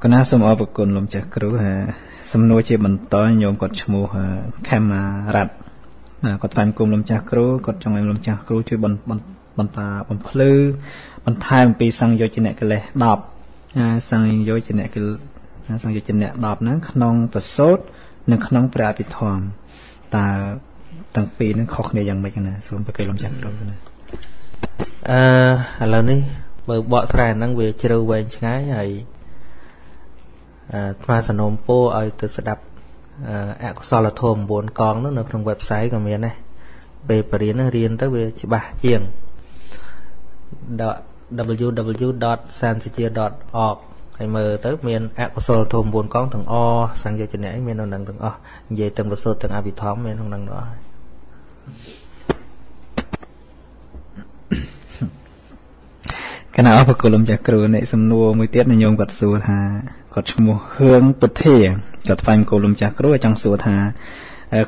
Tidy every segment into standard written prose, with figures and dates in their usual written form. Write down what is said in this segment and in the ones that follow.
Còn áo xóm ở bậc cồn lồng chả cứu ha xâm nô chế bẩn tối nhôm cột chmu ha kem rạt cột phản cùng lồng chả cứu cột trong em lồng chả cứu chơi bẩn bẩn bẩn pa bẩn phứ bẩn thai một pi sang vô trên nẹt cái lệ đạp sang vô trên nẹt cái sang vô trên nẹt đạp nè nong bật sốt nè nong bả bị thòm ta tăng pi nè khóc này dằng mấy cái nè xóm bậc cồn lồng chả cứu nè là ní bởi bọn sài năng về chiều về sáng ngày mà sản phẩm po ở từ sập sau là thôm 4 con nó trong website của mình này về riêng tới về chỉ bà chiên www.sansichia.org hay mở tới miền sau thôm 4 con thằng o sang giờ trên này miền nó nâng thằng o về từng một số từng a bị thóm miền không nâng nữa cái nào phải cầu lồng chả cừu này xâm nô mới tiết này nhôm gặt sùa thà gặt mùa hương bứt thể gặt phanh cầu lồng chả cừu trong sùa thà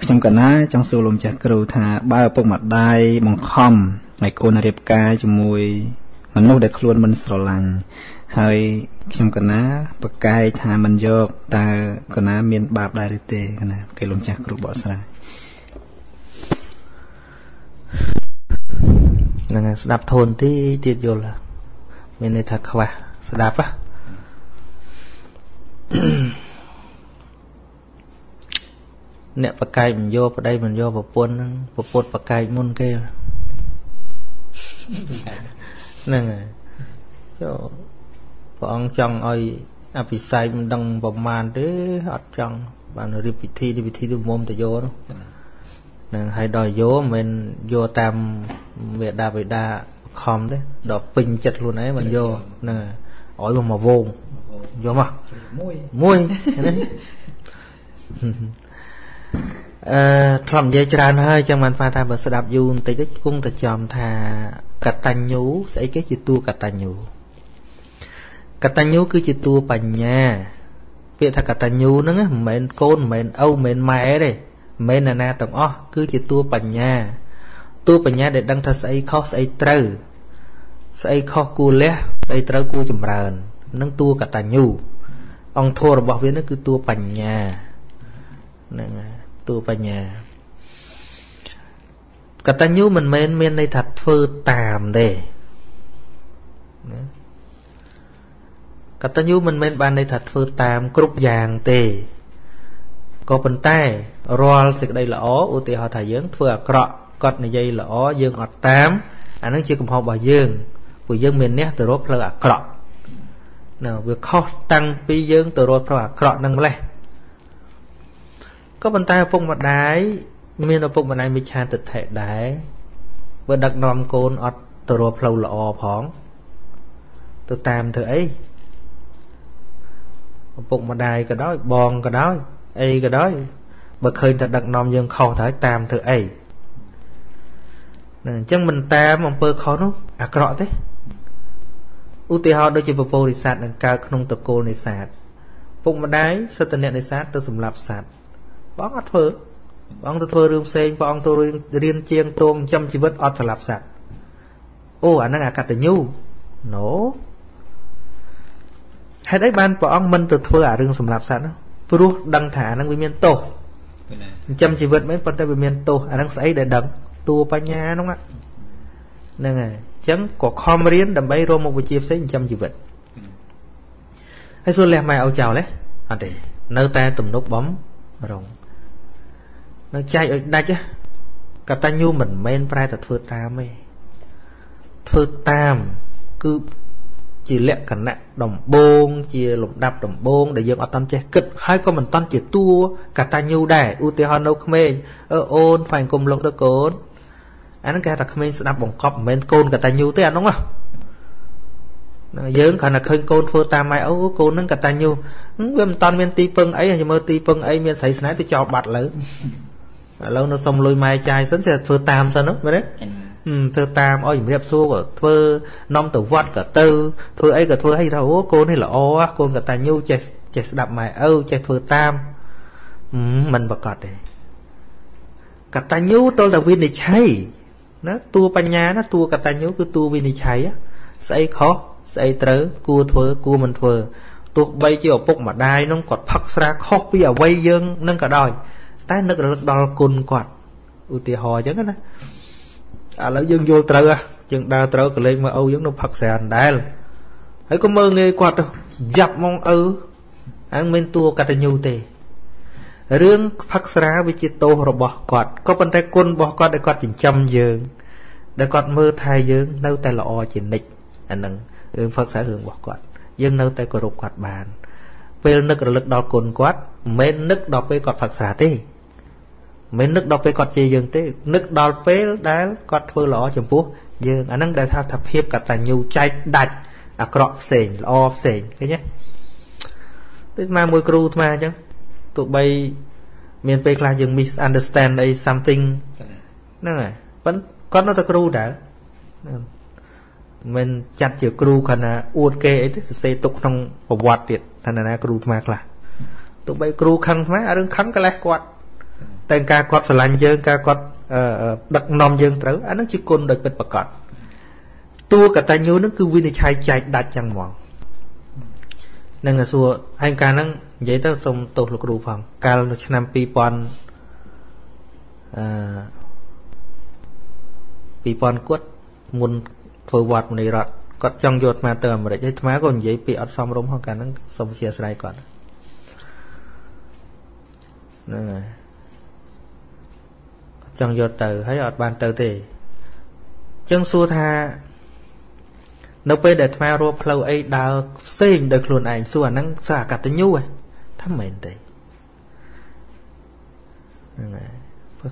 trong cận á trong sùa lồng chả cừu thà ba bộ mặt đai bằng khom ngày cô na đẹp ca chùm mùi mình nô đẹp luôn mình sờ lằng hơi trong cận á bậc cai thà mình vô ta cận á miền bạp đai tê cái này cây lồng chả cừu bỏ xài này đạp thôn thì tiệt vô là mình này thật khỏe sẽ đạp á nẹp bạc cay mình vô vào đây mình vô vào buôn vào buôn bạc cay môn kia nè cho bọn chồng ơi à bị say mình đằng vào màn thế hot chồng bạn rồi đi thi từ mồm từ vô đó nè hay đòi vô mình vô tam về đà không đấy đỏ pin chật luôn ấy mình vô nè ỏi vào mà vô vô mà mui làm dây tràn hơi cho mình pha ta bớt đạp du tí cái cung ta chòm thà cà tanh nhú sẽ cái chữ tua cà tanh nhú cứ chữ tua bằng nhà việc thà cà tanh nhú nó mền côn mền âu mền mẹ đây mền là na tổng ó cứ chữ tua bằng nhà tu banya để đăng thật say khó cù lẽ say trâu cù chậm ràn nâng tu cả tài nhu ông thua bảo với nó cứ tu banya nè tu banya cả tài nhu mình men đây thật phơ tạm để cả tài nhu mình men ban đây thật phơ tạm cướp vàng tề có bàn tay roll xịt đây là ó u tề họ thải dưỡng phơ cọ cọt này dây là ó dương ọt tám anh nói chưa cùng họ bà dương của dương miền nét từ rốt là cọt nào vừa khó tăng pi dương từ rốt là cọt nâng lên có bàn tay phụng mặt đáy miền ở phụng mặt này mới cha tịch thể đáy vừa đặt nòm côn ọt từ rốt là ó phóng từ tam thử ấy phụng mặt đáy cái đó bòn cái đó ấy cái đó bậc khơi thật đặt nòm dương khó thái tam thử ấy chẳng mình ta mong bơ khó nó à rõ thế ưu tiên họ đôi chữ bồ bồ đi sát đằng cao không tập cô này sát bụng mà đáy sơ tình nhận này sát tôi sùng lạp sát bóng ắt phở bóng tôi thơ rương xên bóng tôi riêng chiêng tôm chăm chỉ vớt ọt sà lạp sát ô anh đang à cắt để nhu nổ hay đấy ban bóng mình tôi thơ à rương sùng lạp sát nó vừa rút đăng thả năng bị miên tổ chăm chỉ vớt mấy phần tay bị miên tổ anh đang sấy để đấm tua ba nhà đúng không ạ nên là chẳng có khom riêng đầm bay rồi một buổi chiều sẽ chăm chỉ vật hay xô lẹ mày áo chào đấy à để nơi ta tụm nốt bóng rồng nó chạy ở đây chứ cả ta nhu mình men prai thật thưa tam ấy thưa tam cứ chỉ lẹ cả nặng đồng bông chia lục đạp đồng bông để dừng ở tâm che cực hai con mình toàn chỉ tua cả ta nhu đẻ ưu tiên hơn đâu không em ở ôn phải cùng lục đôi cồn anh kia là không nên đạp bóng cọp men côn cả ta nhu tới anh đúng không dừng khả là khơi côn phơ ta mai ấu côn nâng cả ta nhu em toàn men ti pưng ấy thì mơ ti pưng ấy men sấy sấy tôi cho bạt lớn lâu nó xong lôi mai chai sẵn sẽ phơ tam sao nó mới đấy thưa tam ôi đẹp xua của thưa non tử vọt cả tư thưa ấy cả thưa hay đâu cô này là ô con cả ta nhu chè chè đạp mày âu chè thưa tam mình bật cọt đấy cả ta nhu tôi là viên này cháy nó tua ba nhà nó tua cả ta nhu cứ tua viên này cháy á say khó say trớ cua thưa cua mình thưa Tuột bay chiều bốc mà đai nó còn phật ra khóc bây giờ quay dương nâng cả đòi tái nước lực đo cồn quạt ưu tì hò chứ cái này à lỡ dương vô trơ à chừng đa trơ cái lên mà âu giống nó phật xe anh đai hãy có mơ nghe quạt đâu dập mong ư anh bên tua cả nhiều tề riêng phật ra với chị tô rồi bỏ quạt có bên tay côn bỏ quạt để quạt chỉnh trăm dương để quạt mơ thay dương nấu tay lọ chỉnh nịch anh nâng phật sẽ hưởng bỏ quạt dương nấu tay cột quạt bàn về nước lực đo cồn quạt mấy nước đo về quạt phật xả thế mấy nước đo về quạt gì dương thế nước đo về đá quạt phơi lọ chỉnh phú dương anh nâng để thao thập hiệp cả là nhiều chai đạch à crop sền lọ sền thế nhé tức mà môi cừu mà chứ tụi bay miền Tây là dừng misunderstand a something nó này vẫn có nó ta cừu đã mình chặt chữ cừu còn là uốn kê ấy thì sẽ tục trong một quạt tiệt thành là cừu mà là tụi bay cừu khăn má ở đằng khăn cái lá quạt tên ca quạt sờ lạnh dương ca quạt đặt nom dương trớ anh nó chỉ côn đặt bịch bạc cọt tua cả tay nhớ nó cứ win chạy chạy đặt chẳng mòn nên là xua anh ca nó vậy tao xong tổ lục đủ phòng ca nó năm pi pon quất muốn phơi quạt này rọt còn trong giọt mà tờm mà để thấy má còn vậy pi ở xong rống không cả nó xong chia sẻ còn này trong giọt từ thấy ở bàn từ thì chân xua tha nó bây để thay rô lâu ấy đào xinh được luôn ảnh xua năng xả cả tới nhu à thăm mến đấy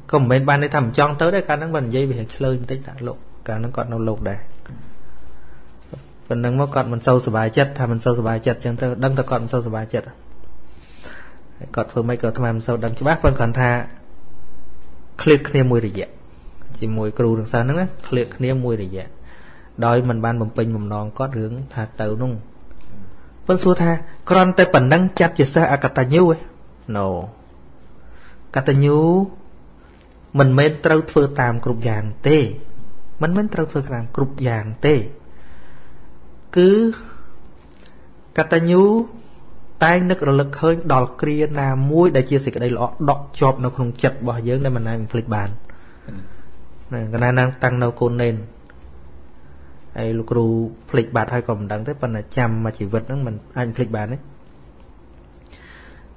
còn bên ban đấy thầm chọn tới đấy cả năng bằng dây bị hệt lên tích đã lộ cả năng còn nó lột đấy còn năng mà còn mình sâu sờ bài chất thà mình sâu sờ bài chất chẳng thơ đâm thà còn sâu sờ bài chất còn vừa mấy cỡ thầm sâu đâm cho bác vẫn còn tha click kia mùi để dẹp chỉ mùi cừu đằng sau nữa click kia mùi để dẹp đói mình ban bầm pin bầm non có hướng thà tự nung vẫn xua tha con tay bẩn đắng chặt chia xa akata nhiêu ấy no kata nhiêu mình mới trâu phơi tam cục vàng tê mình mới trâu phơi tam cục vàng tê cứ kata nhiêu tay nước rồi lực hơi đỏ kia là muối để chia sẻ cái đây lọ đọt chọp nó không chặt bỏ dướng đây mình này mình flip bàn này cái này đang tăng đâu côn lên ai lúc ru phịch bạt hay còn đắng tới phần là chăm mà chỉ vật nó mình anh phịch bạt đấy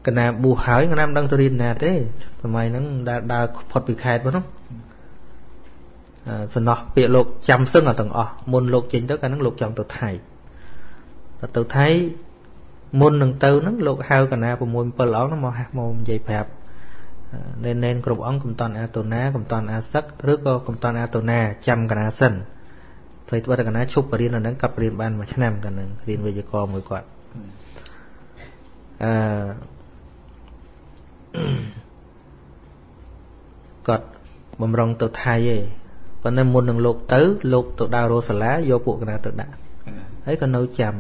cái nào bù hỏi cái nam đang tôi đi nè thế mày nó đã phật bị khai đúng không rồi nó bị lột chăm xương ở tầng ở môn lột chính tất cả nó lột chồng tôi thấy môn đường tàu nó lột hao cái nào của môn bờ lỏng nó màu màu dày phẹp nên nên cột ống cầm toàn atona cầm toàn asak rước co cầm toàn atona chăm cái nào sân thầy tôi đã nói chụp riêng là đang cặp riêng ban mà chăn em cả nè riêng về con mười quạt cọt bầm rong tự thay vậy còn nên muốn đường lục tứ lục tự đào rô sả lá vô bộ cái nào tự đã ấy còn nấu chầm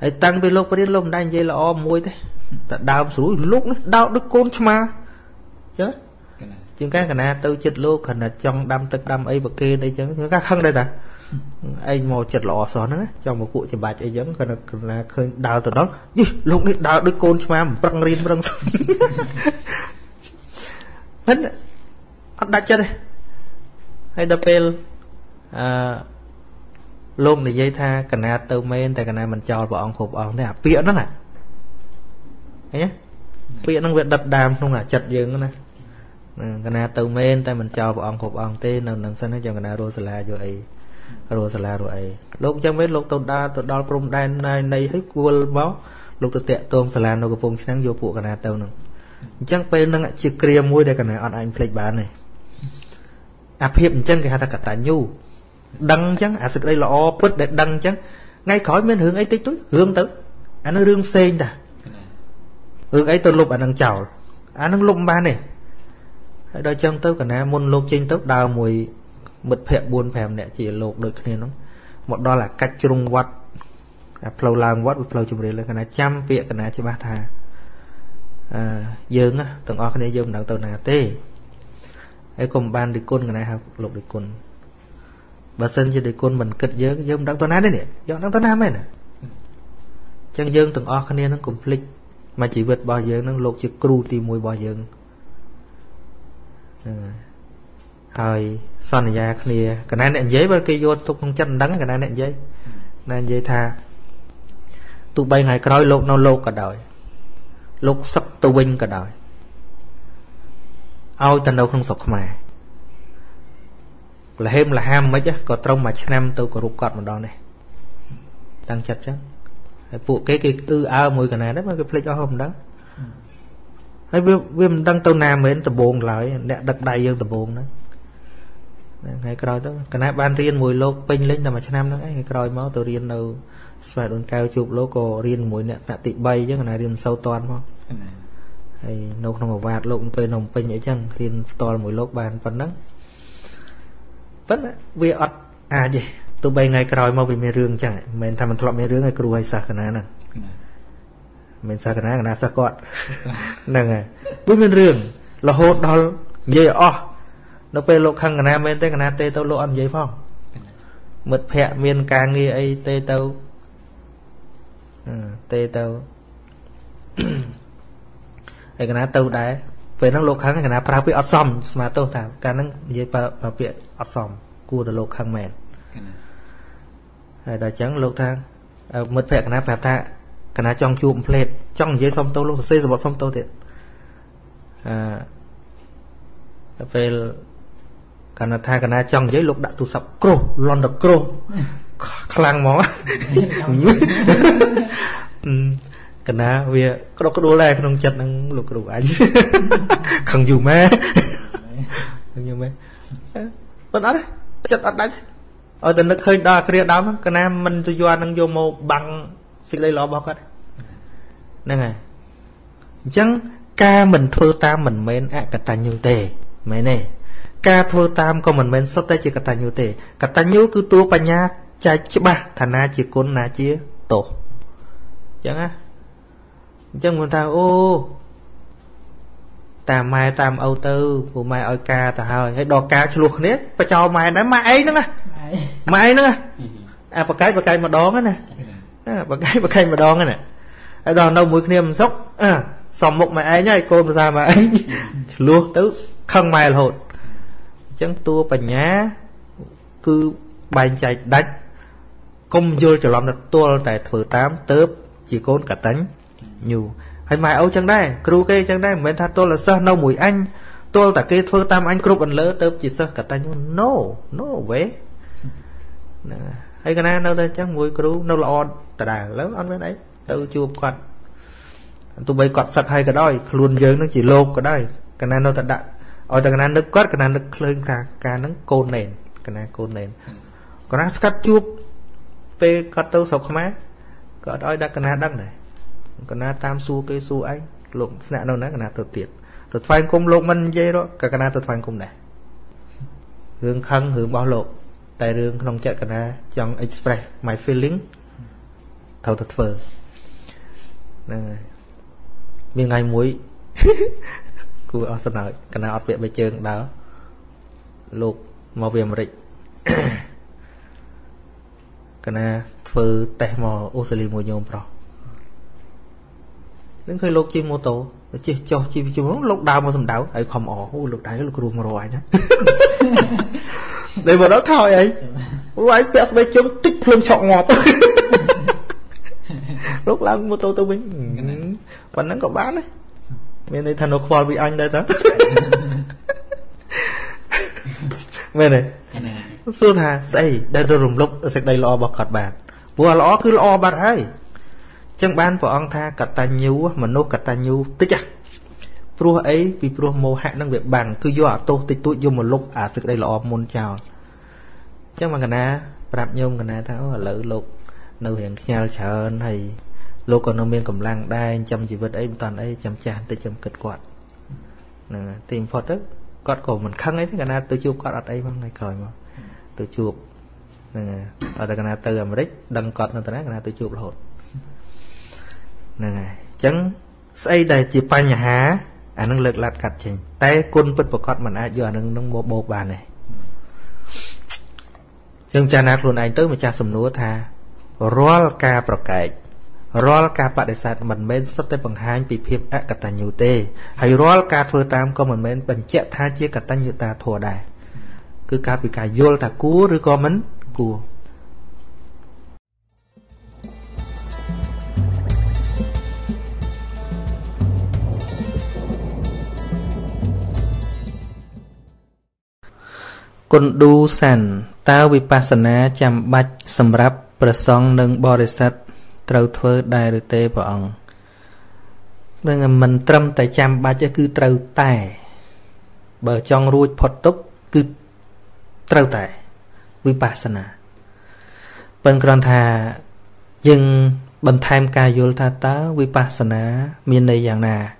ấy tăng về lục riêng lục đang vậy là om môi thế đào sủi lục đào đứt côn chma chứ chừng cái nào tự chật lục còn là trong đâm tự đâm ấy bậc kia đây chứ người khác không đây ta anh mò chật lọ xóa nữa trong một cụ chỉ bạch ấy giống còn là khơi đào từ đó gì lúc đấy đào đứt côn cho em răng rin răng hết đặt chân đây hay đập pel lôm để dây tha cả na tơ men tại cả na mình cho bọn khổ bọn thế à bịa nó này nhé bịa nó việc đập đàm không à chật dường này cả na tơ men tại mình cho bọn khổ bọn thế nào nằm sân hết cho cả na rô sala rồi ấy rồi là rồi lúc chẳng biết lúc tôi đo prom đan này này hết quên máu lúc tôi tẹt tôm xà lan nó cũng phồng sáng vô phụ cái nào tao nè chẳng bên năng chỉ kia môi đây cái này ăn anh plei bán này áp hiệp chẳng cái hạt cà tả nhu đăng chẳng à sự đây là o put để đăng chẳng ngay khỏi bên hướng ấy tích túi hướng tới anh nó rương sen ta hướng ấy tôi lục anh đang chảo anh đang lục ba này hãy đôi chân tôi cái này môn lục trên tóc đào mùi bật phèm buồn phèm nè chỉ lột được cái nó một đó là cách trung quạt flow lang quạt flow chụp đấy là cái này chăm việc cái này chỉ ba thà dường á từng o cái này dường đằng tàu nào tê ấy cùng ban đi côn cái này học lột đi côn bà sân chỉ đi côn mình cất dường dường đằng tàu nào đấy nè dường đằng tàu nào mấy nè Chẳng dương từng ọc khăn nâng complete mà chỉ vượt bỏ dương nâng lột chữ cru tìm mùi bỏ dương Hồi son dạ khăn nê cái này nè dễ bởi kì vô tục không chắc đắng cái này nè dễ nên dễ tha tụ bay ngày cõi lột nó lột cả đời lột sắp tụ vinh cả đời ao tần đâu không sọc mà là ham mấy chứ còn trong mà năm tôi có rút cọt một đòn này tăng chặt chứ phụ cái ư ao mùi cái này đấy mà cái play cho hôm đó hay vì mình đang tàu nam đến tập bồn lại đẹp đặc đầy dương tập bồn đó ngày cõi đó cái này ban riêng mùi lột pin lên tầm mà năm đó ngày cõi máu tôi riêng đâu phải đồn cao chụp lô cổ riêng mùi nè tại tị bay chứ cái này riêng sâu toàn không hay nấu không ngọt vạt lộn pê nồng pê nhảy chân riêng to mùi lốt bàn phần nắng vẫn về ọt à gì tụi bay ngày cày mau bị mê rương chẳng mình tham mình thọ mê rương ngày cù hay sạc cái này nè mình sạc cái này sạc cọt nè ngay với mê rương là hốt đó dây o nó pê lộn khăng cái này bên tay cái này tê tao lộn ăn dây phong mật phẹ miên càng nghe ấy tê tao cái nào tàu đá về nó lột kháng cái nào phải bị ớt xòm mà tàu thả cái nó dễ vào bị ớt xòm cua là lột kháng mềm đại trắng lột thang mệt phệ cái nào phải thả cái nào trong chuồng pleit trong dễ xòm tàu lột xây rồi xòm tàu thiệt về cái nào thang cái nào trong dễ lột đã tụ sập cro lon được cro khang mỏ cái nào về có đồ này không chặt năng lục đủ ảnh không dùng mẹ vẫn đó đấy chặt đặt đánh ở tận nó khơi đa kia đám cái nam mình tôi doan năng vô màu bằng phịch lấy lọ bọc đấy nè này chẳng ca mình thưa tam mình men ạ cả tàn nhiều tề mấy này ca thưa tam còn mình men sót tay chỉ cả tàn nhiều tề cả tàn nhiều cứ tua bà nhà trái chứ ba thằng na chỉ côn na chia tổ chẳng á chẳng muốn ta ô ta mai tam âu tư của mai ơi ca ta hơi hãy đo ca cho luộc nét và cho mai đã mai nữa à bà cái mà đón nè bà cái mà đón nè hãy đo đâu mũi niềm dốc à sòng mục mày ấy nhá cô mà ra mà ấy luộc tứ không mai là hột chẳng tua bà nhá cứ bàn chạy đánh công vô cho lòng là tua tại thử tám tớp chỉ côn cả tánh nhiều hay mày âu chẳng đây kêu kê chẳng đây mình tha tôi là sơ nâu mùi anh tôi tại cái thưa tam anh kêu bẩn lỡ tớ chỉ sơ cả tay nhưng no vé hay cái này đâu đây chẳng mùi kêu nâu lọ tà đà lớn ăn cái đấy tớ chụp quạt tụi bay quạt sặc hay cái đôi luôn dơ nó chỉ lột cái đôi cái này nó thật đại ở cái này nước quát cái này nước lên cả nó côn nền cái này côn nền còn nó cắt chụp về cắt tớ sọc má có đôi đắc cái này đắc này còn na tam su cây su anh lộn nè đâu nè cái na tật phanh cung lộn mình dây đó cả cái na tật phanh cung này hướng khăn hướng bao lộn tại đường không chạy cái na trong express my feeling thầu thật phờ miền ngày muối cua ở sân nói cái na ở viện bây giờ đó lộn màu viền rực cái na phờ tè mò Australia mùi nhôm pro nên khơi lột chi mô tô chi cho chi muốn lột đào mà sầm đào ấy không ỏ lột đáy lột ruộng rồi nhá đây vào đó thôi ấy anh bé bây chống tích luôn chọn ngọt lột lăng mô tô tôi mình còn nắng có bán đấy bên đây thằng nó khoa bị anh đây đó bên này xưa thà xây đây tôi rùng lốc sạch đây lo bọc cọt bàn vừa lo cứ lo bạt ấy chẳng ban của ông tha cật ta nhú mà nô cật ta nhú tích à, pro ấy vì pro mô hạn năng việc bằng cứ do tô tích tụi vô một lúc à thực đây là môn chào chắc mà cái na rạp nhôm cái na tháo là lỡ lục nâu hiền nhau chờ này lô còn nông miên cầm lang đai chăm chỉ vật ấy toàn ấy chăm chán tới chăm cật quạt nè tìm phật tức cọt cổ mình khăng ấy thế cái na tôi chụp cọt ở đây bằng này khởi mà tôi chụp nè ở đây cái na từ mà đích đằng cọt nó từ nát cái na tôi chụp là hột này chẳng xây đây chỉ phải nhà há anh năng lực lạt cắt chỉnh tay quân bật bọc cọt mình ai giờ năng bộ bàn này nhưng cha nát luôn anh tới mà cha sầm núa tha roal ca bọc cày Roll cap at the side man men sắp tới bằng hai bị phim ác cắt tàn nhiều tê. Hay roll cap phơi tam có mình men bằng chẹt tha chia cắt tàn nhiều ta thua đại. Cứ cap bị cài vô ta cú rồi có mến cua. Con đu sàn tao bị pasana chạm bạch sầm ráp prasong nâng borisat trâu thơ đài rồi tê vào ông. Nên là mình trâm tại chạm bạch cứ trâu tài bờ trong ruột phật túc cứ trâu tài vipassana. Bên còn thà dừng bên tham ca vô tha táo vipassana miền đây dạng nà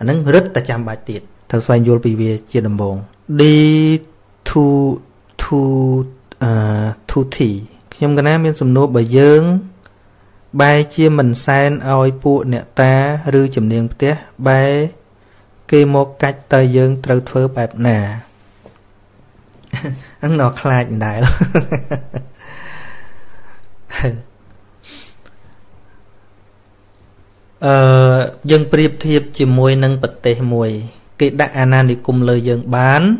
nâng rất tại chạm bạch tiệt thằng xoay vô bị bia chia đầm bồn đi thu thị trong cái này mình dùng nốt bởi dưỡng bài chia mình sen oi phụ nẹ ta rư chùm niên tiết bài kê một cách tờ dưỡng trâu thơ bạp nà ăn nó khá lạch đại lắm dân priệp thiệp chỉ mùi nâng bật tế mùi kê đạc an an đi cùng lời dưỡng bán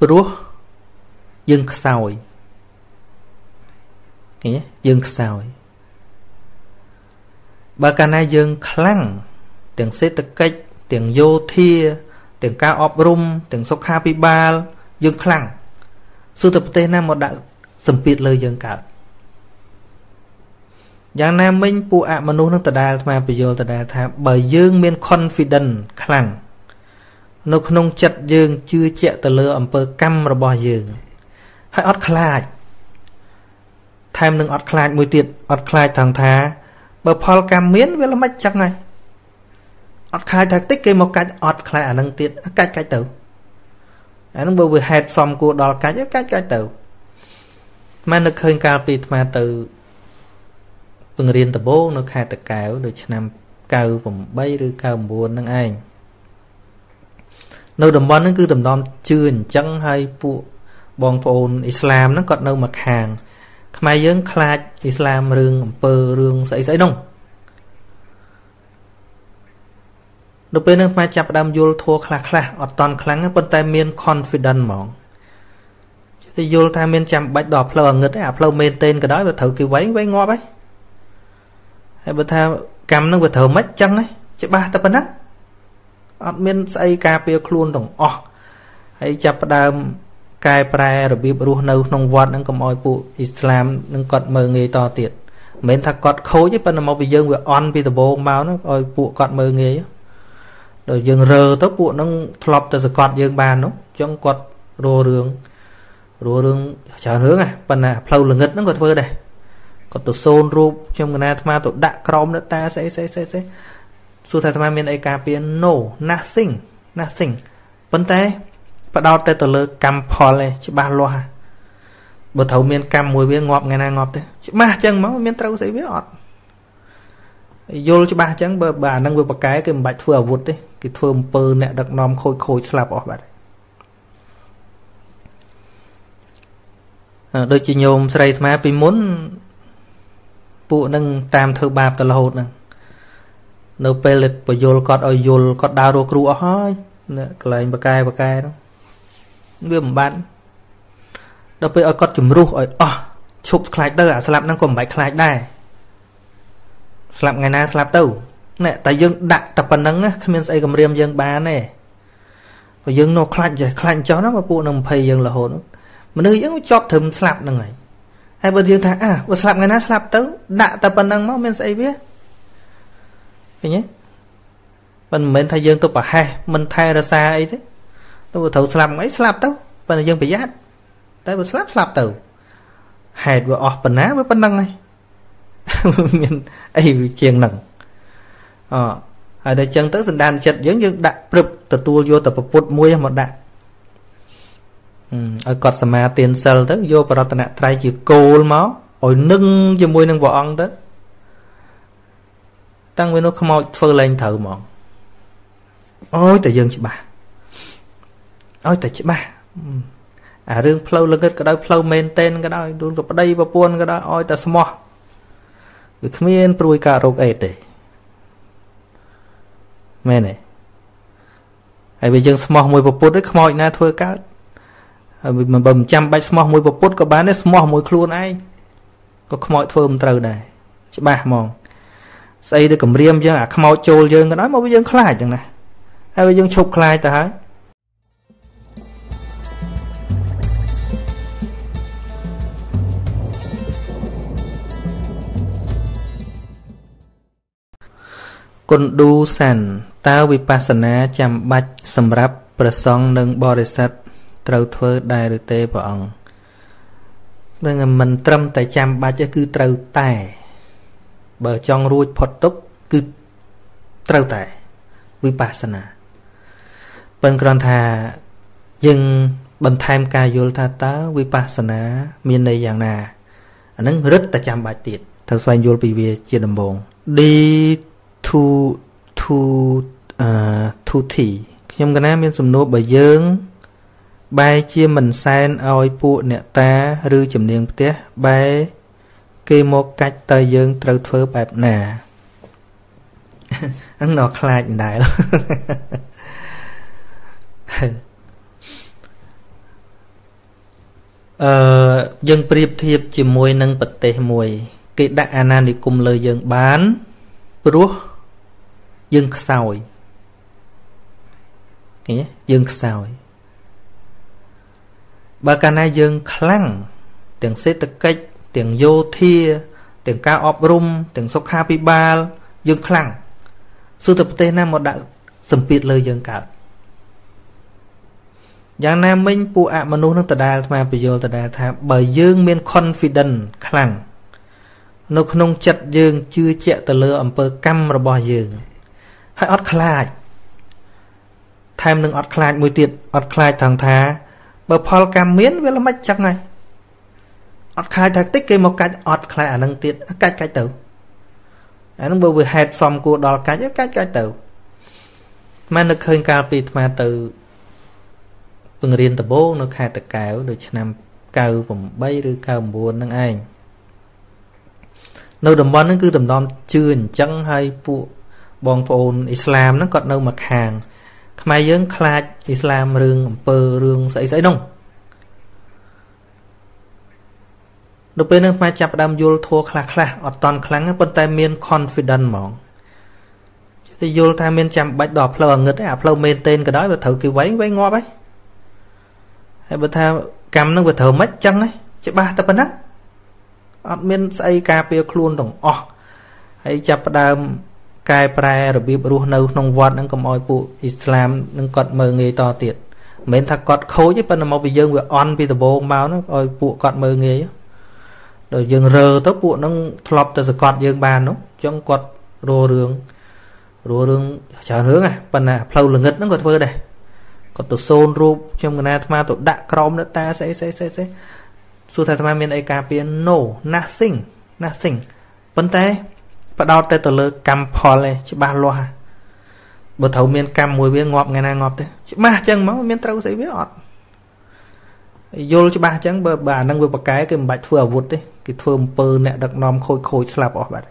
rút dương xào dương xào bà cả này dương khăn tiếng xe tật cách tiếng vô thia tiếng ca ọp rung tiếng sốc happy bar dương khăn sư tập tế nam một đã sầm biệt lời dương cả giang nam minh phụ ạ mà nô nâng tờ đà mà bây giờ tờ đà thà bởi dương miên confident khăn nó không chặt dương chưa chạy tờ lơ ẩm bơ căm rồi bỏ dương hãy ọt khai tham nâng ọt khai mùi tiệt ọt khai thằng thá bởi phó cam miến với là mách chắc này ọt khai thật tích kê một cách ọt khai ở nâng tiệt cách tử anh bởi vì hẹp xong của đó là cách tử mà nó khơi cao bị mà từ bừng riêng tờ bố nó khai tờ cao được nằm cao vòng bay rồi cao buồn nâng anh nơi đầm bón nó cứ đầm đòn chưa hình chân hay phụ bong phồn Islam nó còn đâu mặt hàng mai dưỡng khai Islam rương pơ rương sấy sấy đông đầu bên nó mai chập đam vô thua khla khla ở toàn kháng bên tai miên confident mỏng thì vô tai miên chạm bạch đỏ phờ ngực à phờ men tên cái đó là thử cái váy váy ngõ ấy hay bên ta cầm nó vừa thở mất chân ấy chứ ba ta bên nát miên say cà phê luôn đồng o hay chập đam cài prai rồi bị ruột nâu nông vọt nó cầm oi phụ Islam nó còn mờ nghề to tiệt mình thà còn khối chứ bên là mau bị dân vừa on bị tờ bồ máu nó oi phụ còn mờ nghề rồi dân rờ tớ phụ nó thọp từ giờ còn dân bàn nó trong còn rô rương chờ hướng à bên là phâu là ngất nó còn vơ đây còn tụ xôn rô trong cái này tụ đã crom nữa ta sẽ su thà tham miên AKP no nothing vấn tay và đau tay tờ lơ cầm phò lên chứ ba loa bờ thấu miên cầm mùi biên ngọp ngày nay ngọp thế chứ ba chân máu miên trâu sẽ biết ọt vô chứ ba chân bờ bà đang vừa bạc cái bạch phơ ở vụt đấy cái phơ pơ nè đặc nom khôi slap ọt bạn đôi chị nhôm sậy mà bị muốn phụ nâng tam thơ bạp tờ là hột nè nấu pê lịch bờ vô cọt đào đồ cua hói nè lại bạc cái đó người bạn đâu bây ở con chùm ruột ở chụp khai tơ à slap đang còn bảy khai đài slap ngày nay slap đâu nè tại dương đặt tập phần nắng á khi mình xây cầm riêng dương ba này và dương nó khai vậy khai cho nó mà cụ nằm phê dương là hồn mà nơi dương chọc thầm slap là ngày hai bên dương tháng à vừa slap ngày nay slap tới đặt tập phần nắng máu mình xây biết thế nhé bên mình thay dương tôi bảo hai mình thay ra xa ấy thế tôi thử làm ấy slap đâu và dân phải giác tại vì slap từ hẹt vừa ọt bình ná với bên năng này mình ấy chuyện nặng ở đây chân tới sinh đàn chật giống như đạn rực từ tua vô tập bột muối một đạn ở cọt sma tiền sờ tới vô vào tận trai chỉ cô máu ổi nâng cho muối nâng vỏ ăn tới tăng với nó không mau phơi lên thử mọn ôi tại dân chị bà ôi tại chị ba à riêng flow lực cái đó flow maintain cái đó luôn gặp đây và buôn cái đó ôi tại small Cứ khmiên prui cả rục ếch đấy. Mẹ này. Ai bây giờ small mùi bột bột đấy khmoi na thưa các. Mà bầm trăm bạch small mùi bột bột có bán đấy small mùi khuôn ai. Có khmoi thưa một trâu này. Chứ bà mong. Xây được cầm riêng chứ à khmoi chôl chứ. Nói mà bây giờ khai chẳng này. Ai bây giờ chụp khai ta hả? Con đu sàn tao vipassana chăm bạch sầm rắp bờ sông nâng bò rê sạch trâu thơ đài rư tê bỏ ổng. Nên là mình trâm tại chăm bạch cứ trâu tài. Bờ trong ruột phọt túc cứ trâu tài vipassana. Bên còn thà dừng bần tham ca vô thà tao vipassana miền này dạng nà. Nâng rất tại chăm bạch tiệt. Thật xoay vô bì bìa chia đầm bồn. Đi thu thị nhưng cái này mình sum nốt bởi dương bay chia mình sen oi phụ nè ta rư chấm niềng tiếc bay kê một cách tay dương trâu thơ bẹp nè ăn nó khai đại lắm dương priệp thiệp chỉ mùi nâng bật tê mùi cái đại anan đi cùng lời dương bán bố dương sòi nghe dương sòi ba cái này dương khăng tiếng xếp tật cách tiếng vô thia tiếng ca ọp rum tiếng sốc happy bal dương khăng sư tập tây nam một đại sầm biệt lời dương cả giang nam minh pu ạ mà nô nước tờ đài mà bây giờ tờ đài thà bởi dương miên confident khăng nó không chặt dương chưa chạy từ lơ ẩm bơ căm rồi bỏ dương hãy ọt khai thêm nâng ọt khai mùi tiệt ọt khai thằng thà bờ phò cam miến với là mách chắc này ọt khai thằng tích kê một cách ọt khai ở nâng tiệt cách tử anh bờ vừa hẹp xong của đòi cách tử mà nó khơi cao bị mà từ từng riêng từ bố nó khai từ cao được nằm cao vùng bay được cao buồn nâng anh nơi đầm bón nó cứ đầm đòn chưa chẳng hay phụ bọn phồn Islam nó còn đâu mặt hàng mai dướng khai Islam rương pơ rương sấy sấy đông đầu bên nó mai chập đam vô thua khla khla ở toàn kháng bên tai miên confident mỏng thì vô tai miên chạm bạch đỏ phờ ngực đấy à phờ men tên cái đó là thử cái váy váy ngó ấy hay bên ta cầm nó vừa thở mất chăng ấy chứ ba ta bên nát admin xây ca pia khuôn đồng o hay chập đam cài prai rồi bị ruột nâu nông vọt đang cầm oi phụ Islam đang cọt mờ nghề to tiệt mình thà cọt khối chứ bên là mau bị dương vừa on bị từ bồ máu nó oi phụ cọt mờ nghề rồi dương rờ tớ phụ nó lọp từ cọt dương bàn nó trong cọt rùa rương chờ hướng à bên là lâu là ngất nó còn vơi đây còn tụt xôn rúp trong cái này mà tụt đã crom nữa ta sẽ su thầy tham miên ai ca pia no nothing vấn đề bắt đầu tới từ lơ cam phò này chỉ ba loa bờ thầu miên cam mùi bia ngọt ngày nay ngọt thế chỉ ba chân máu miên trâu sẽ biết ọt vô chỉ ba chân bờ bà đang vừa bật cái bạch phừa vụt đấy cái phơm pơ nè đặc nom khôi slap ọt bạn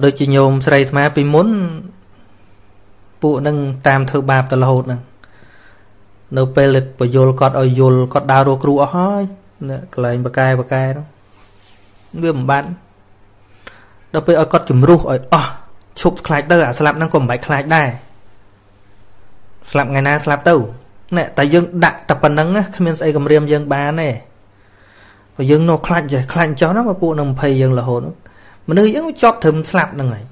đôi chị nhôm say tham pi muốn vụ nâng tam thơ bạp từ lâu nè nấu bê lịch và vô cọt ở vô cọt đào đồ cua hói lại bạc cay đó người một bạn đâu bây ở cọt chùm ru ở chụp khai tơ à slap năng cầm bài khai đài slap ngày nay slap đâu nè tại dương đặt tập phần năng á comment xây cầm riêng dương ba này và dương nó khai cho nó mà cụ nằm phê dương là hồn mà nơi dương chóp thầm slap năng này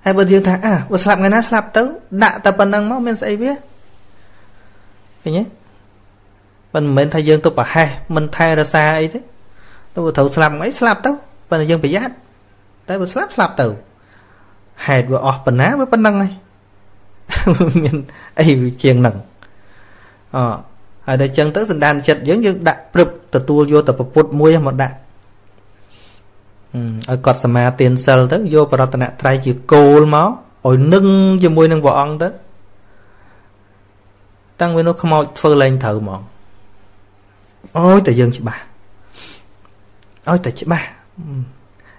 hai bên dương thang à vừa slap ngày nay slap tớ đặt tập phần năng máu men xây biết nhé mình thay dương tôi bảo hai mình thay ra xa ấy thế tôi thử làm ấy slap đâu bên dương bị giát đây vừa slap từ hẹt vừa off bên á với bên năng này mình ấy chiên nặng ở đây chân tới sinh đan chật giống như đặt rụp từ tua vô từ bột muối một đạn ở cọt sma tiền sờ tới vô vào tận nạn trai chỉ cô máu ổi nâng cho muối nâng vỏ ăn tới tăng với nó không mau phơi lên thử mọn ôi tại dân chị bà ôi tại chị bà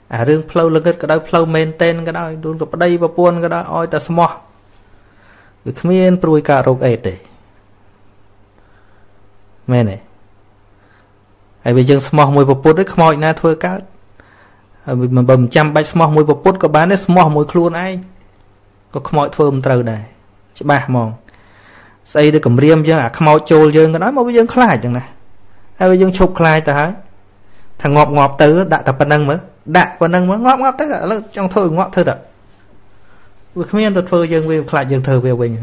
à rương flow lưng cái đó flow maintain cái đó luôn gặp đây và buôn cái đó ôi tại small được miên prui cả rục ấy đấy mẹ này ai bây giờ small mùi và buôn đấy không hỏi na thôi cả mình bầm trăm bách small mùi và buôn có bán đấy small mùi luôn ai có không hỏi thôi mình trừ này chị bà mong xây được cầm riêng chứ à không hỏi trôi chứ nói mà bây giờ khai chẳng này ai bây giờ chụp khai ta thằng ngọt ngọt tới đã tập năng mới đã và năng mới ngọt ngọt tới cả trong thơ ngọt thơ thật vừa không yên thật phơi dương về lại dương thờ về mình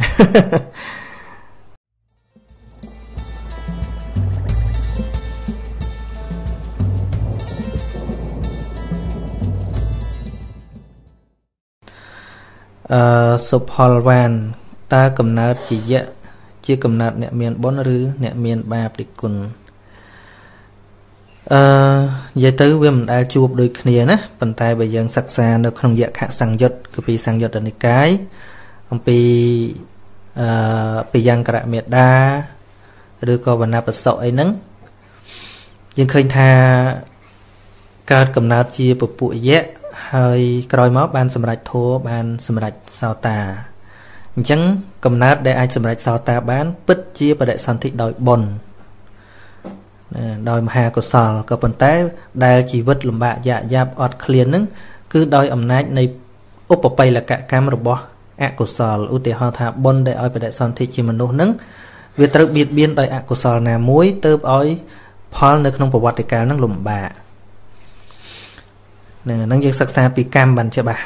Sopalvan ta cầm nát chỉ dễ chia cầm nát nẹt miền bốn rứ nẹt miền ba địch cồn vậy tới với mình đã chụp được kia nè bàn tay bây giờ sặc sà được không dễ khả sang giật cứ bị sang giật đến cái ông bị giang cả miệt đa đưa coi bàn nạp sợ ấy nắng nhưng khơi tha cát cầm nát chia bột bụi dễ hơi còi máu ban sầm rạch thô ban sầm rạch sao tà chẳng cầm nát để ai sầm rạch sao tà bán bứt chia và đại sản thị đòi bồn đòi mà hà của sò có phần té đa chỉ vứt làm bạ dạ giáp ọt clean nứng cứ đòi ẩm nát này ốp ở bay là cả cam rồi bỏ ạ của sò ưu tiên hoa thả bôn để oi về đại son thị chỉ mình nô nứng việc tự biệt biên đòi ạ của sò nà muối tớp oi phol nơi không phổ quạt thì cao nắng lùm bạ nè nắng giật sặc xa bị cam bàn cho bà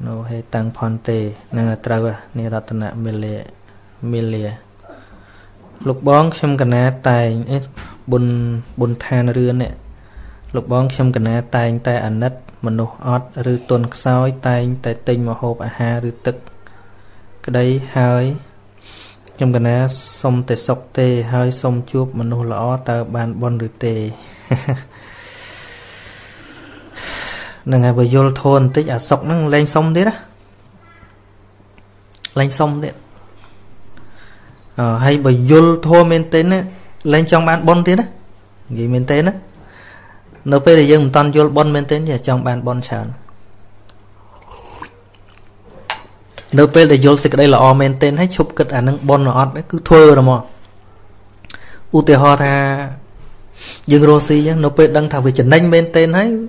nó hay tăng phòn tề nè trâu nè đợt nè mê lìa lục bón xem cái nè tài bun bun than rưa nè lục bón xem cái nè tài tài ảnh đất mình nô ót rư tuần soi tài tinh mà hộp à ha rư tức cái đấy hơi xem cái nè xong tề sọc tề hơi xong chuột mình nô lõ tờ bàn bon rư tề là ngày vừa vô thôn tích à sọc nó lên sông đấy đó lên sông đấy hay bởi vô thôn bên tên ấy, lên trong bàn bon thế đó gì bên tên á nó bây giờ dân toàn vô bon bên tên nhà trong bàn bon sàn nó bây giờ vô xịt đây là o bên tên hết chụp cực à nâng bon nó ọt đấy cứ thưa rồi mà u tê ho tha dân rosi nó bây đăng thảo về trần anh bên tên ấy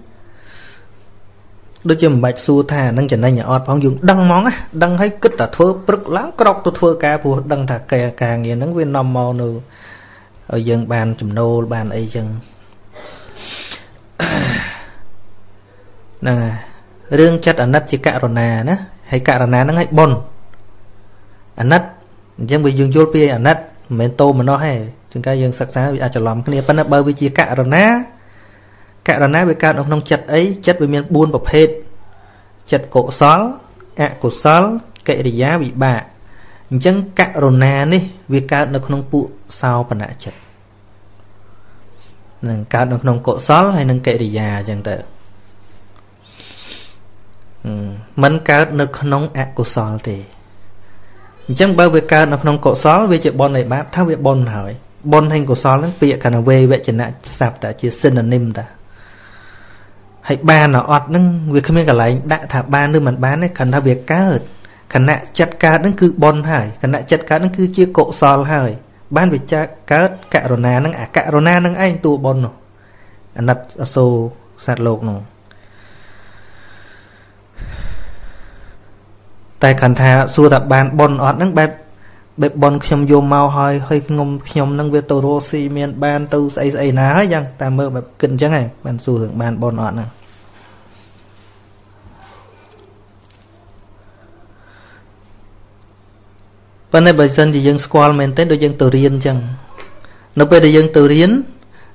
đôi chân bạch su thà nâng chân anh nhà ọt phong dùng đăng món á đăng thấy kích là thưa bực lắm cọc tôi thưa cá phù đăng thà kè cà nghe nắng viên năm màu nụ ở dân bàn chùm nô bàn ấy dân nè riêng chất ảnh nát chỉ cạ rồi nè nữa hay cạ rồi nè nó hay bồn ảnh nát dân bị dương chốt bia ảnh nát mền tô mà nó hay chúng ta dân sặc sá bị ai chở lầm cái này pan nó bơi bị chỉ cạ rồi nè cạ đàn áp với cạn ông nông chặt ấy chặt với miền buôn bập hết chặt cổ xóa ạ cổ xóa kệ để giá bị bạ chẳng cạ rồn nà đi vì cạn nó không phụ sao phần ạ chặt nâng cạn nó không cổ xóa hay nâng kệ để giá chẳng tệ mấn cạn nó không ạ cổ xóa thì chẳng bao với cạn nó không cổ xóa với chợ bon này bát tháo với bon hỏi bon hành cổ xóa lắm bịa cả nó về vậy chẳng nạ sạp ta chia synonym ta hãy ba nó ọt nâng việc không biết cả lạnh đã thả ba nơi mặt bán ấy cần ta việc cá ở cần nạ chặt cá nâng cứ bon hải cần nạ chặt cá nâng cứ chia cộ xò hải bán về cha cá cạ rô na nâng à cạ rô na nâng anh tua bon nó à, nặt à, xô sạt lột nó tại cần thả xua thả bán bon ọt nâng bẹp bẹp bon khiêm vô mau hơi hơi ngông khiêm nâng về tàu rô xi miên ban tàu xây ná ấy chăng ta mơ bẹp kinh chẳng này ban xu hưởng ban bon ọt nè vấn đề bây dân thì dân squall men tới đôi dân từ riêng chăng nó bây đôi dân từ riêng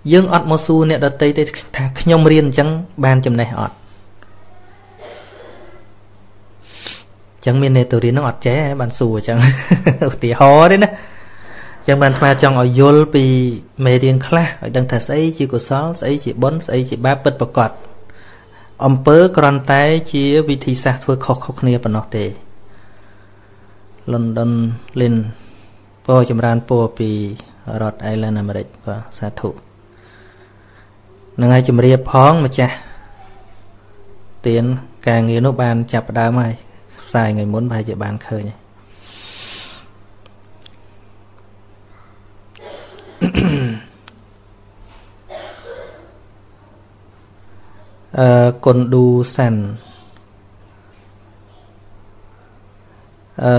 dân ọt mơ xu nè đặt tay tay khiêm riêng chăng ban chấm này ọt chẳng miền này từ đi nó ọt ché bàn xù chẳng tỉ ho đấy nè chẳng bàn pha trong ở yol bị mê điên khla ở đằng thà xây chỉ của sáu xây chỉ bốn xây chỉ ba bật bật cọt ông pớ còn tay chỉ vị thị sát vừa khóc khóc nia và nọ để London lên Pô chấm ran pô pì rọt Island America và sa thụ. Nâng ai chấm ria phong mà cha. Tiến càng nghe nó bàn chập đá mai xài ngày muốn bài chợ bàn khơi nhỉ. Còn đu sàn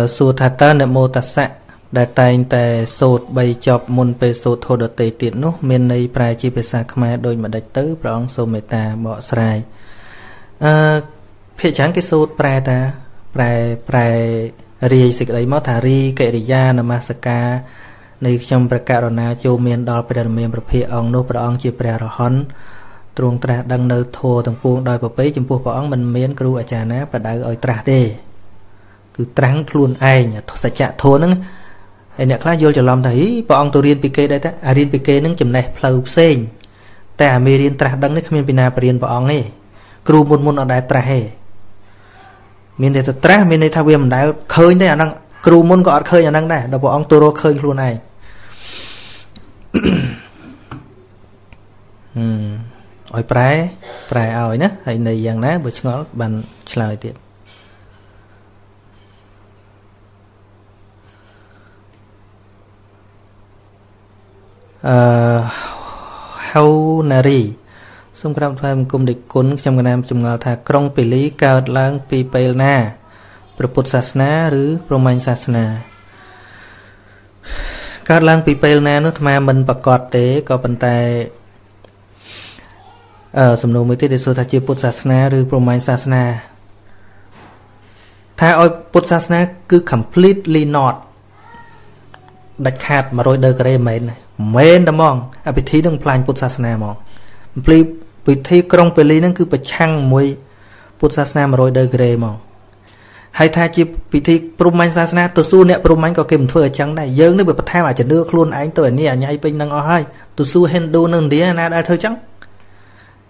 sụt hạt ta nệm mô tạt sạ đại tài tài sụt bay chọc môn pe sụt thô đợt tề tiện nốt miền này prai chi pe sa khmer đôi mà đạch tứ prong sô mê ta bỏ sài phê chán cái sụt prai ta prai prai ri sực đấy máu thả ri kệ ri ya namasaka này trong bậc cao na châu miền đo pe đầm miền bậc phe ông nốt prong chi prai rò hón trung tra đăng nơi thô thằng buông đòi bảo bế chấm buông bảo ông mình miến kêu cha ná và đại gọi tra đê cứ trắng luôn ai nhỉ sạch chạ thô nưng anh nè khá vô cho làm thấy bảo ông tôi riêng pk đây ta riêng pk nưng chấm này phơi xên ta mê riêng tra đăng đấy không miền pina riêng bảo ông ấy kêu môn môn ở đại tra hè miền này tra miền này thao viêm đại khơi đấy anh đang kêu môn gọi khơi anh đang đấy đó bảo ông tôi ro khơi luôn này. Ôi trái trái ơi nhé, hãy này dạng ná bởi ngõ bàn trời tiện. Hau nari, xung quanh tham cùng địch cún trong cái nam chủng ngõ thà krong pì lý cao lang pì pê na, proput sasna rứ proman sasna. Cao lang pì pê na nó mà mình bạc cọt tế có bàn tay. Sầm nô mới tới để sơ thà chia Phật Sasna rồi Brahman Sasna. Tha oi Phật Sasna cứ completely not đạch hạt mà rồi đời cái đây mền này mền đã mong à vị thí đừng plan Phật Sasna mong vị thí trong về lý nó cứ bị chăng mùi Phật Sasna mà rồi đời cái đây mong hay tha chia vị thí Brahman Sasna tôi su nè Brahman có kìm thưa trắng này dơ nó bị bật tha mà chở nước luôn anh tôi nè nhảy bên năng o hay tôi su Hindu nâng đĩa na đã thưa trắng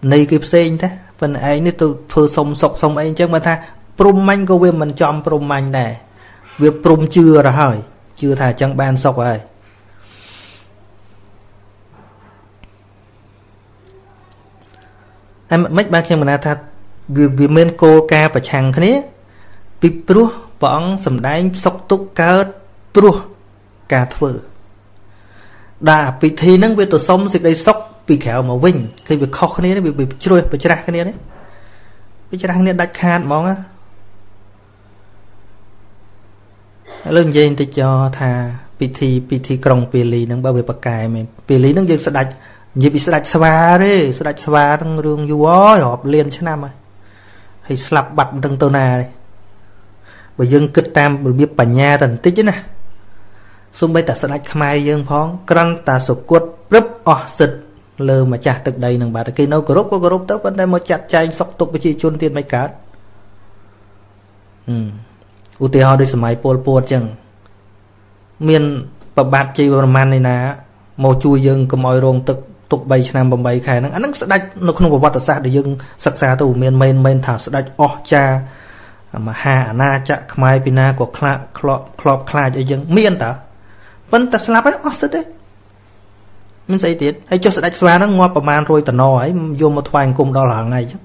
này kịp sinh thế phần ấy nếu tôi thưa xong sọc xong ấy chứ mà tha prum anh có việc mình chọn prum anh này việc prum chưa rồi hỏi chưa thà chẳng ban sọc rồi em mấy ba khi mà tha việc men cô ca và chàng thế này việc pru bọn sầm đánh sọc túc cá pru cá thưa đà bị thi nâng việc tôi xong dịch đây sọc bị khéo mà vinh khi bị khó khăn bị chui bị chặt cái này bị chặt này đắt hạt mong á lưng dây thì cho thà bị thi còng bì lì năng bao bì bạc cài mình bì lì năng dừng sạt đạch như bị sạt đạch sva đấy sạt đạch sva trong đường duo họp liền chứ nam à hay sập bật trong tàu nà này bởi dừng kịch tam bởi biết bản nha thành tích chứ nè xung bây ta sạt đạch khmai dừng phong căng ta sụp quật rấp sệt lơ mà chặt từ đây nằng bà ta kia nấu cà rốt tớ vẫn đang mà chặt chanh sọc tục với chị chôn tiền mấy cá, u ti ho đi xem máy pol chăng, miền bà bạt chi bà man này nà, màu chui dưng cầm oi rong tục tục bay nam bầm bay khai nắng sẽ đạch nó không có vật ở xa để dưng sắc xa tù miền men thảo sẽ đạch cha mà hà na chặt mai pina của clop cho dưng miền ta vẫn ta slap ấy sẽ đấy mình say tiệt, ai cho sự đạch xóa nó ngoa bầm man rồi tận nò ấy vô một thoáng cùng đó là ngày chứ,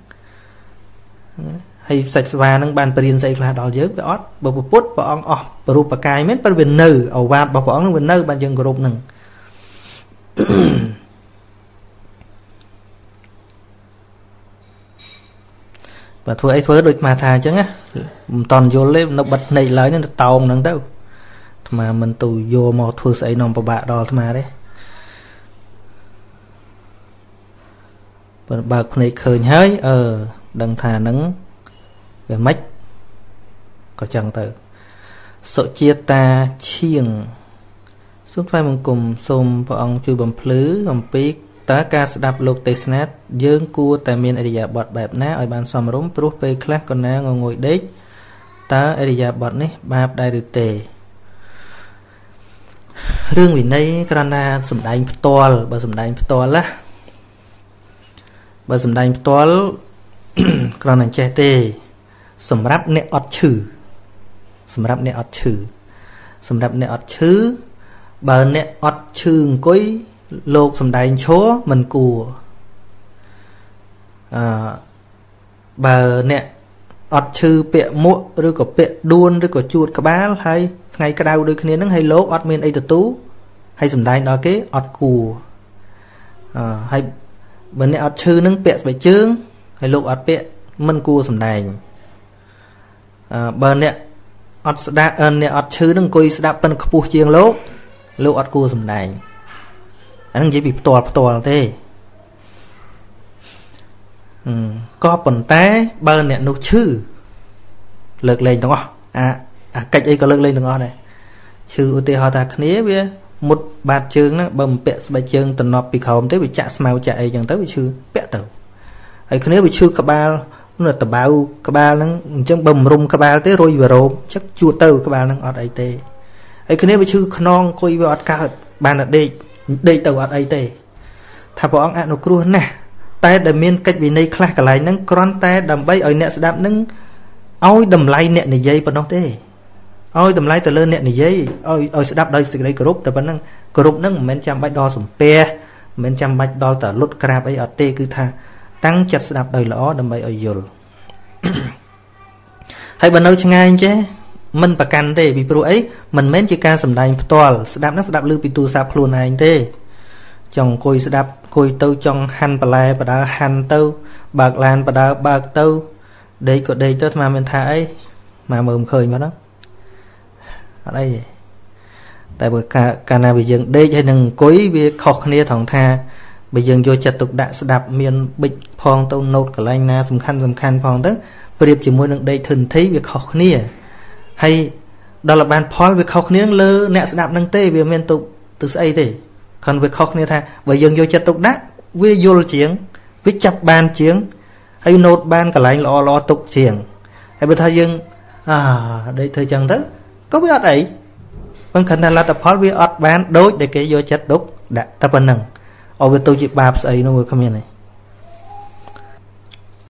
hay sạch xóa nó bàn tiền say là đó dễ bị ót, bờ bút bờ ong ọ, bờ ruột bờ cài mét bờ biển nư, ẩu ba bờ bờ ong biển nư bàn dừng group nưng. Và thôi ấy thôi đôi mà thà chứ nhá, toàn vô lên nó bật này lấy nên tàu nằng đâu, mà mình tù vô mò thôi say nòng bờ bạ đó mà đấy. Bà này khởi nhới đằng thà nắng về mách có chẳng từ sợ chia ta chiêng suốt phai mừng cùng xôm vợ ông chui bầm phứ gầm pí tá ca đạp lục tê snát dương cua tại miền Edia bọt bẹp ná ở bàn xòm rúm proof pe class con ná ngồi đế tá Edia bọt ní bạp đại được tề riêng vì nay Karana sầm đánh toal bà sầm đánh toal lá và sầm đánh toal còn anh che tê sầm ráp nẹt ọt chử sầm ráp nẹt ọt chử Bà nè ọt chương quý lột xong đánh chố mình cùa. Bà nè ọt chư bẹ muộn rồi có bẹ đuôn rồi có chuột cả bá hay ngay cả đau đôi khi nó hay lột ọt mình ấy từ tú hay xong đánh đó cái ọt cùa hay bà nè ọt chư nâng bẹ bẹ chương hay lột ọt bẹ mình cùa xong đánh bà nè ọt chư nâng quý sẽ đạp bần khắp bù chiêng lột lô ọt cua xong đánh anh chỉ bị tòa thế có bẩn té bơ nè nô chư lợt lên đúng không cách ấy có lợt lên đúng không này chư ưu tì họ ta khné với một bạt chương nó bầm bẹt bài chương tần nọp bị khom tới bị chạ smau chạ ấy chẳng tới bị chư bẹt tẩu ấy khné bị chư cà ba nó tờ bao cà ba nó chẳng bầm rum cà ba tới rồi vừa rộm chắc chua tàu cà ba nó ọt ấy tê ấy cái này với chữ non coi với ọt cả bàn là đây tàu ọt ấy tệ tháp bọn ăn nục luôn nè tai đầm miên cách vì này khla cả lại nâng con tai đầm bay ở nẹt đạp nâng ôi đầm lay nẹt này dây bọn nó thế ôi đầm lay từ lên nẹt này dây ôi đạp đây sự đấy group từ bọn nâng group nâng mình chạm bạch đo sủng pe mình chạm bạch đo từ lốt crab ấy ở tê cứ tha tăng chặt đạp đời lõ đầm bay ở dồi hay bọn nó chăng ai chứ mình và can thế vì pro ấy mình mến chỉ can sầm đai toal đạp nó đạp lư bị tu sạp luôn này thế chồng coi đạp coi tâu chồng han bà lai bà đã han tâu bạc lan bà đã bạc tâu đây có đây tớ mà mình thả ấy mà mồm khơi mà đó ở đây tại bởi cana bây giờ đây cho nên cối về khọc nia thòng tha bây giờ vô chặt tục đã đạp miền bịch phong tâu nốt cả lai na sầm khăn phong tức điệp chỉ muốn được đây thường thấy việc khọc nia hay đó là bàn phó về khóc nướng lơ nẹt đạp nâng tê về men tục từ xây thế còn về khóc như thế bởi dừng vô chặt tục đá với vô chiến với chập bàn chiến hay nốt bàn cả lạnh lo tục chiến hay bây thay dừng đây thời gian đó có biết đấy vẫn cần là tập phó về ọt bàn đối để cái vô chặt đúc đã tập năng ở về tôi chỉ bạp xây nó mới không như này